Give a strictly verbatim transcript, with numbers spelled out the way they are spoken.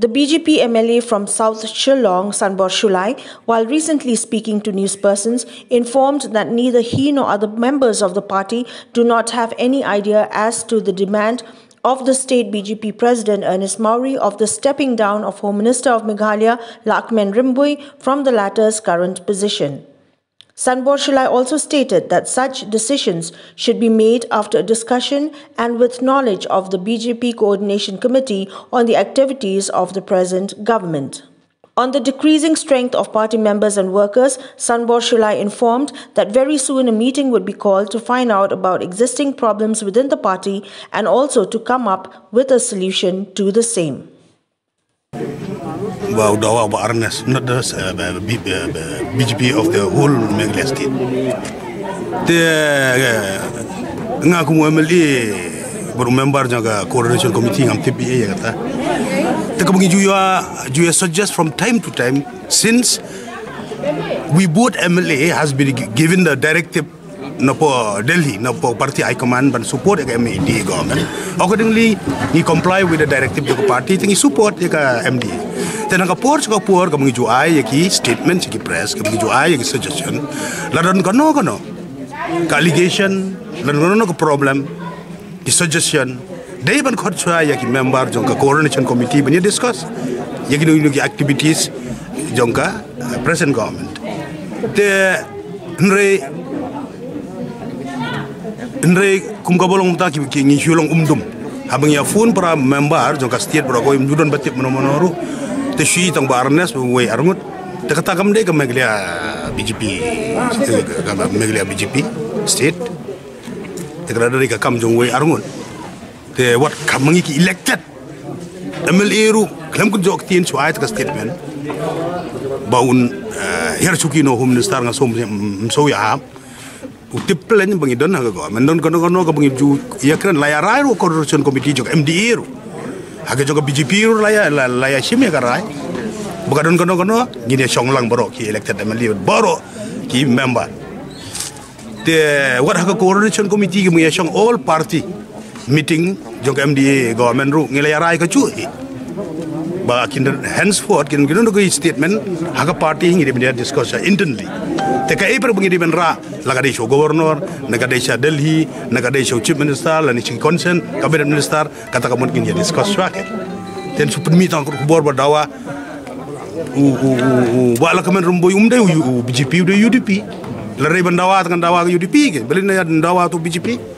The B J P M L A from South Shillong, Sanbor Shullai, while recently speaking to newspersons, informed that neither he nor other members of the party do not have any idea as to the demand of the state B J P President Ernest Mawrie of the stepping down of Home Minister of Meghalaya Lahkmen Rymbui from the latter's current position. Sanbor Shullai also stated that such decisions should be made after a discussion and with knowledge of the B J P Coordination Committee on the activities of the present government. On the decreasing strength of party members and workers, Sanbor Shullai informed that very soon a meeting would be called to find out about existing problems within the party and also to come up with a solution to the same. Wow, Ernest, not the B J P of the whole Meghalaya state. The ngaku M L A bermember jaga coordination committee ngam T P A ya kata. Teka juga juga suggest from time to time since we both M L A has been given the directive napo Delhi napo party high command ban support the M D A government. Accordingly, he comply with the directive of the party. He support the M D A. Then I poor to poor coming to I statement to press coming to I suggestion. Ladon Gano Gano allegation, Ladon problem, the suggestion. They even got to I member of the coordination committee when you discuss Yakin activities, Jonka, present government. The Nre Nre Kumkabolong Taki King in Shillong Umdum, having a phone for a member, Jonka State Brogo, Dudan Batik Monomonoru. The sheet on Barnes way Armut, the Katakam de Meghalaya B J P, Meghalaya B J P state, the Gradarica Kamjong way Armut, the what Kamaniki elected M L A Ru, Klamkujokti, so I took a statement. Bound Herchukino, whom the Stargas home so ya, Utipel and Bangidon, and don't go no going to Yakran Layararo Corruption Committee, M D A. Agak juga B J P raya raya simnya kerai, bukan kono kono gini songlang baru ki elected M L A baru ki member. The what agak coordination committee gini song all party meeting juga M D A government ru nilai raya kecuali, bah kini henceforth kini kini tu statement agak party ini dia discuss internally. Teka apa begini benra lagadesho governor, lagadesho Delhi, lagadesho chief minister, lagadesho concern cabinet minister, kata kamu kini discuss suaket. Then supaya minta aku kubur berdawa, u u u bawa kamen Rymbui umde u B J P udah U D P, lari bendawa dengan dawa U D P ke, beli naya bendawa tu B J P.